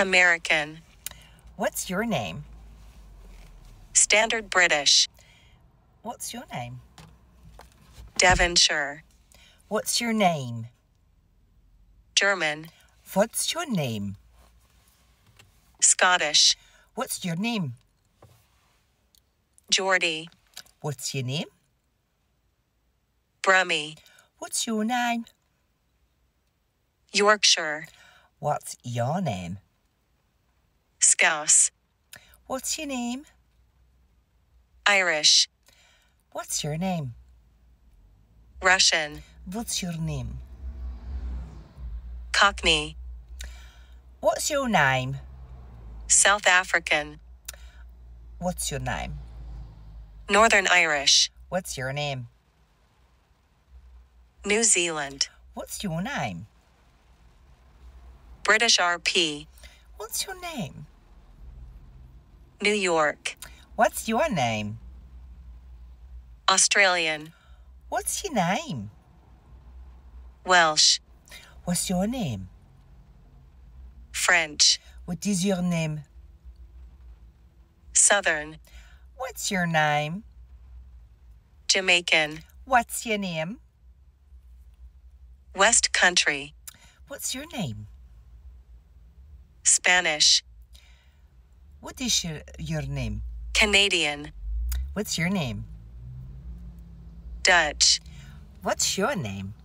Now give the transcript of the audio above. American. What's your name? Standard British. What's your name? Devonshire. What's your name? German. What's your name? Scottish. What's your name? Geordie. What's your name? Brummie. What's your name? Yorkshire. What's your name? Scouse. What's your name? Irish. What's your name? Russian. What's your name? Cockney. What's your name? South African. What's your name? Northern Irish. What's your name? New Zealand. What's your name? British RP. What's your name? New York. What's your name? Australian. What's your name? Welsh. What's your name? French. What is your name? Southern. What's your name? Jamaican. What's your name? West Country. What's your name? Spanish. What is your name? Canadian. What's your name? Dutch. What's your name?